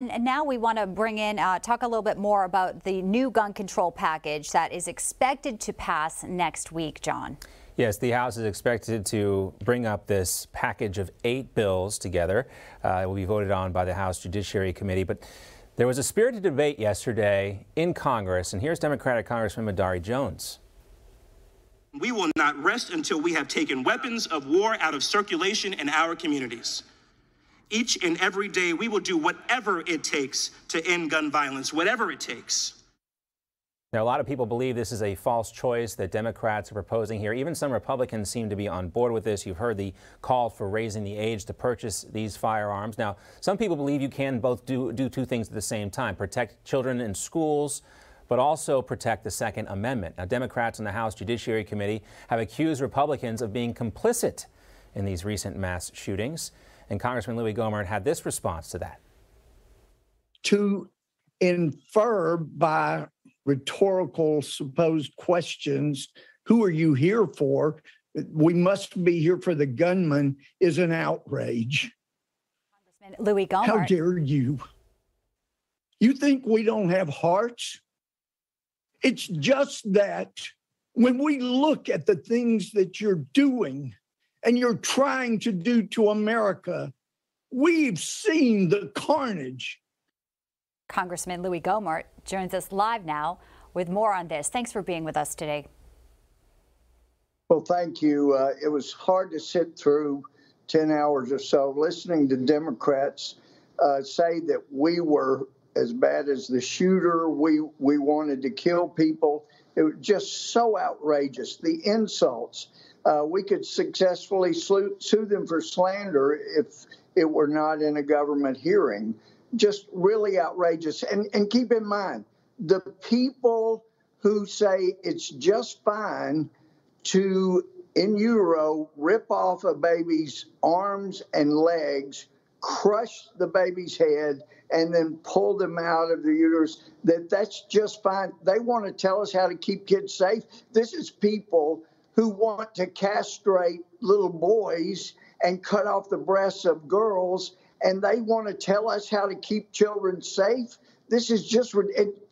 And now we want to bring in, talk a little bit more about the new gun control package that is expected to pass next week, John. Yes, the House is expected to bring up this package of 8 bills together. It will be voted on by the House Judiciary Committee. But there was a spirited debate yesterday in Congress, and here's Democratic Congressman Madari Jones. We will not rest until we have taken weapons of war out of circulation in our communities. Each and every day, we will do whatever it takes to end gun violence, whatever it takes. Now, a lot of people believe this is a false choice that Democrats are proposing here. Even some Republicans seem to be on board with this. You've heard the call for raising the age to purchase these firearms. Now, some people believe you can both do two things at the same time, protect children in schools, but also protect the Second Amendment. Now, Democrats in the House Judiciary Committee have accused Republicans of being complicit in these recent mass shootings. And Congressman Louie Gohmert had this response to that. To infer by rhetorical supposed questions, who are you here for? We must be here for the gunman is an outrage. Congressman Louie Gohmert. How dare you? You think we don't have hearts? It's just that when we look at the things that you're doing, and you're trying to do to America, we've seen the carnage. Congressman Louie Gohmert joins us live now with more on this. Thanks for being with us today. Well, thank you. It was hard to sit through 10 hours or so listening to Democrats say that we were as bad as the shooter. We wanted to kill people. It was just so outrageous, the insults. We could successfully sue them for slander if it were not in a government hearing. Just really outrageous. And keep in mind, the people who say it's just fine to, in utero, rip off a baby's arms and legs, crush the baby's head, and then pull them out of the uterus, that's just fine. They want to tell us how to keep kids safe. This is people who want to castrate little boys and cut off the breasts of girls, and they want to tell us how to keep children safe. This is just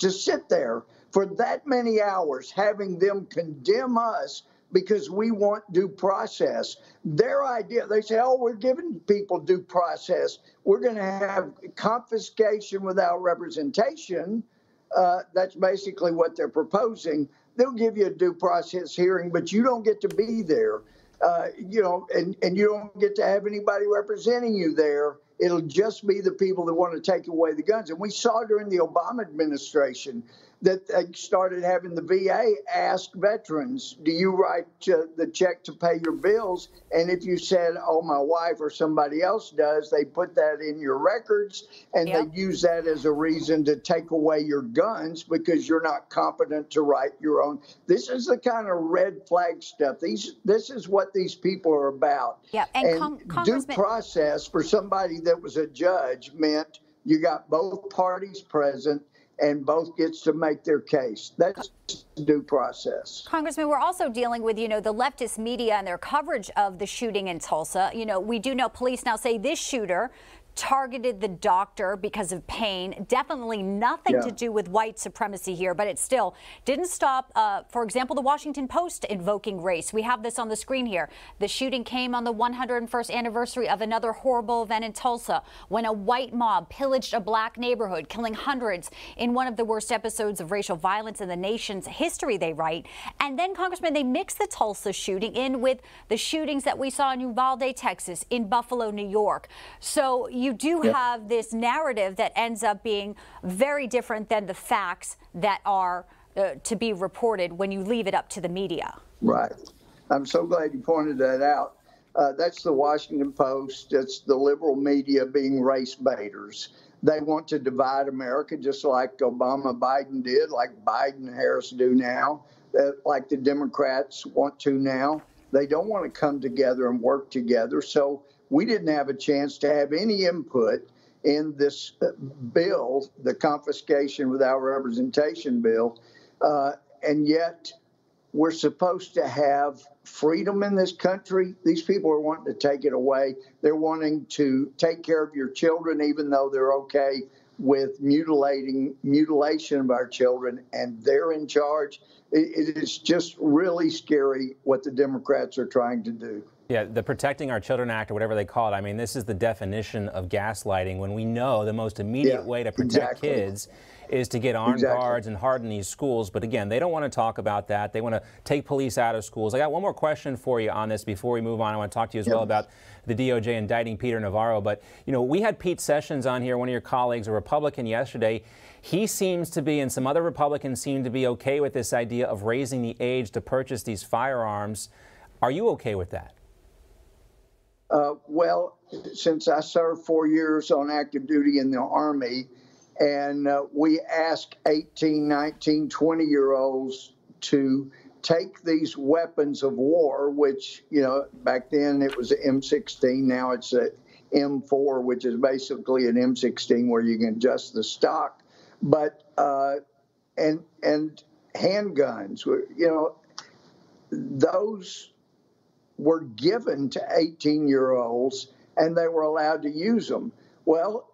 to sit there for that many hours having them condemn us because we want due process. Their idea, they say, oh, we're giving people due process. We're going to have confiscation without representation. That's basically what they're proposing. They'll give you a due process hearing, but you don't get to be there, you know, and you don't get to have anybody representing you there. It'll just be the people that want to take away the guns. And we saw during the Obama administration that they started having the VA ask veterans, do you write the check to pay your bills? And if you said, oh, my wife or somebody else does, they put that in your records, and They use that as a reason to take away your guns because you're not competent to write your own. This is the kind of red flag stuff. This is what these people are about. Yeah, and due process for somebody that was a judge meant you got both parties present, and both gets to make their case. That's due process. Congressman, we're also dealing with, you know, the leftist media and their coverage of the shooting in Tulsa. You know, we do know police now say this shooter targeted the doctor because of pain. Definitely nothing to do with white supremacy here, but it still didn't stop, for example, the Washington Post invoking race. We have this on the screen here. The shooting came on the 101st anniversary of another horrible event in Tulsa when a white mob pillaged a black neighborhood, killing hundreds in one of the worst episodes of racial violence in the nation's history, they write. And then, Congressman, they mix the Tulsa shooting in with the shootings that we saw in Uvalde, Texas, in Buffalo, New York. So you do have this narrative that ends up being very different than the facts that are to be reported when you leave it up to the media. Right. I'm so glad you pointed that out. That's the Washington Post. That's the liberal media being race baiters. They want to divide America just like Obama, Biden did, like Biden and Harris do now, like the Democrats want to now. They don't want to come together and work together. So we didn't have a chance to have any input in this bill, the confiscation without representation bill, and yet we're supposed to have freedom in this country. These people are wanting to take it away. They're wanting to take care of your children, even though they're okay with mutilation of our children, and they're in charge. It is just really scary what the Democrats are trying to do. Yeah, the Protecting Our Children Act, or whatever they call it, I mean, this is the definition of gaslighting, when we know the most immediate way to protect kids is to get armed guards and harden these schools. But again, they don't want to talk about that. They want to take police out of schools. I got one more question for you on this before we move on. I want to talk to you as well about the DOJ indicting Peter Navarro. But, you know, we had Pete Sessions on here, one of your colleagues, a Republican, yesterday. He seems to be, and some other Republicans seem to be, okay with this idea of raising the age to purchase these firearms. Are you okay with that? Well, since I served 4 years on active duty in the Army, and we ask 18, 19, 20-year-olds to take these weapons of war, which, you know, back then it was an M16, now it's an M4, which is basically an M16 where you can adjust the stock, but and handguns, you know, those were given to 18-year-olds, and they were allowed to use them. Well,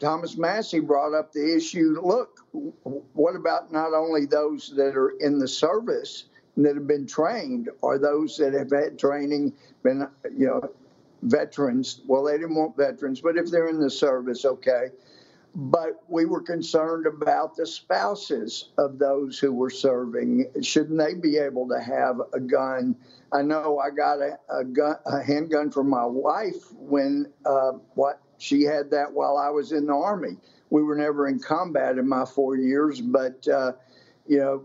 Thomas Massey brought up the issue, look, what about not only those that are in the service that have been trained, or those that have had training, been, you know, veterans? Well, they didn't want veterans, but if they're in the service, okay. But we were concerned about the spouses of those who were serving. Shouldn't they be able to have a gun? I know I got a handgun from my wife when she had that while I was in the Army. We were never in combat in my 4 years, but you know,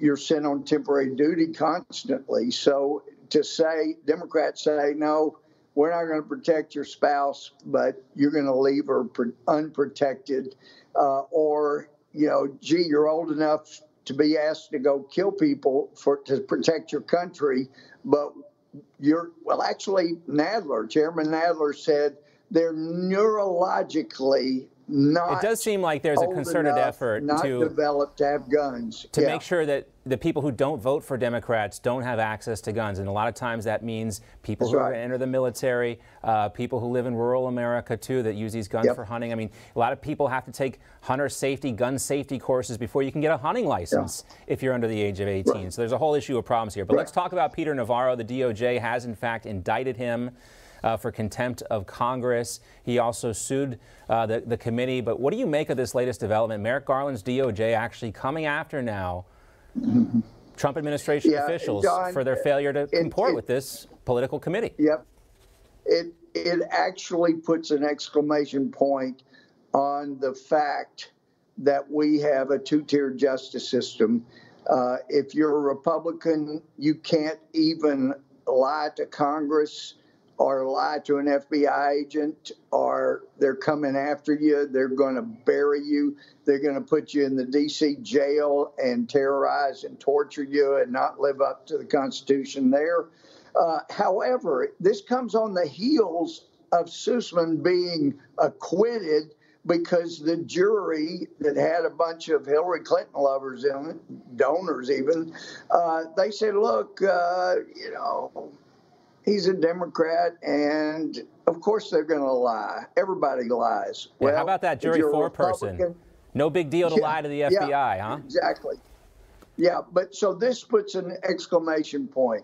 you're sent on temporary duty constantly. So to say, Democrats say, no, we're not going to protect your spouse, but you're going to leave her unprotected. Or, you know, gee, you're old enough to be asked to go kill people to protect your country. But well, actually, Nadler, Chairman Nadler said they're neurologically not. It does seem like there's a concerted effort not developed to have guns. To make sure that the people who don't vote for Democrats don't have access to guns. And a lot of times that means people who enter the military, people who live in rural America, too, that use these guns for hunting. I mean, a lot of people have to take hunter safety, gun safety courses before you can get a hunting license if you're under the age of 18. So there's a whole issue of problems here. But let's talk about Peter Navarro. The DOJ has, in fact, indicted him for contempt of Congress. He also sued the committee. But what do you make of this latest development? Merrick Garland's DOJ actually coming after now Trump administration officials, Don, for their failure to comport with this political committee. Yep. It actually puts an exclamation point on the fact that we have a two-tier justice system. If you're a Republican, you can't even lie to Congress or lie to an FBI agent, or they're coming after you. They're going to bury you. They're going to put you in the D.C. jail and terrorize and torture you and not live up to the Constitution there. However, this comes on the heels of Sussman being acquitted because the jury that had a bunch of Hillary Clinton lovers in it, donors even, they said, look, you know, he's a Democrat, and of course they're going to lie. Everybody lies. Yeah, well, how about that jury foreperson? No big deal to lie to the FBI, huh? Exactly. Yeah, but so this puts an exclamation point.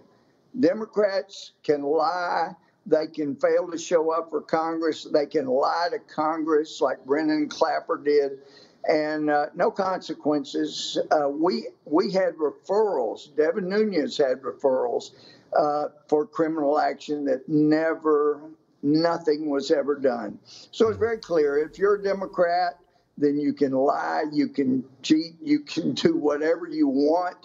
Democrats can lie. They can fail to show up for Congress. They can lie to Congress like Brennan and Clapper did, and no consequences. We had referrals. Devin Nunes had referrals for criminal action that nothing was ever done. So it's very clear, if you're a Democrat, then you can lie, you can cheat, you can do whatever you want.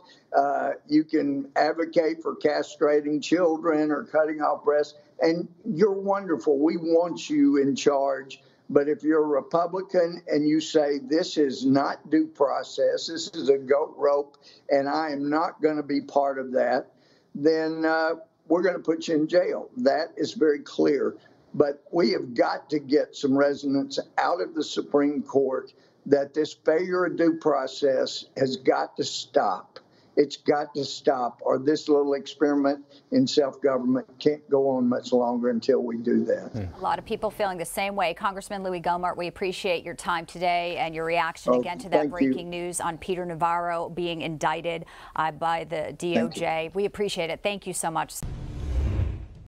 You can advocate for castrating children or cutting off breasts, and you're wonderful. We want you in charge. But if you're a Republican and you say, this is not due process, this is a goat rope, and I am not going to be part of that, then we're going to put you in jail. That is very clear. But we have got to get some resonance out of the Supreme Court that this failure of due process has got to stop. It's got to stop, or this little experiment in self-government can't go on much longer until we do that. A lot of people feeling the same way. Congressman Louie Gohmert, we appreciate your time today and your reaction again to that breaking news on Peter Navarro being indicted by the DOJ. We appreciate it. Thank you so much.